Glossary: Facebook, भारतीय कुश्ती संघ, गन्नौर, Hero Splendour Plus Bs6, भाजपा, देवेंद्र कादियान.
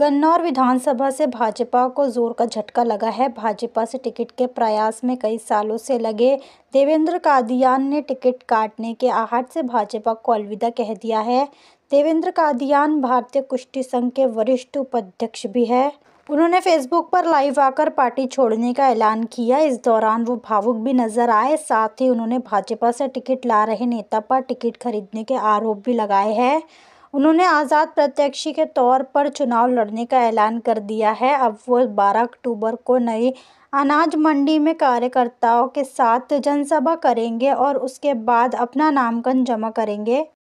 गन्नौर विधानसभा से भाजपा को जोर का झटका लगा है। भाजपा से टिकट के प्रयास में कई सालों से लगे देवेंद्र कादियान ने टिकट काटने के आहट से भाजपा को अलविदा कह दिया है। देवेंद्र कादियान भारतीय कुश्ती संघ के वरिष्ठ उपाध्यक्ष भी है। उन्होंने फेसबुक पर लाइव आकर पार्टी छोड़ने का ऐलान किया। इस दौरान वो भावुक भी नजर आए। साथ ही उन्होंने भाजपा से टिकट ला रहे नेता पर टिकट खरीदने के आरोप भी लगाए हैं। उन्होंने आज़ाद प्रत्याशी के तौर पर चुनाव लड़ने का ऐलान कर दिया है। अब वो 12 अक्टूबर को नई अनाज मंडी में कार्यकर्ताओं के साथ जनसभा करेंगे और उसके बाद अपना नामांकन जमा करेंगे।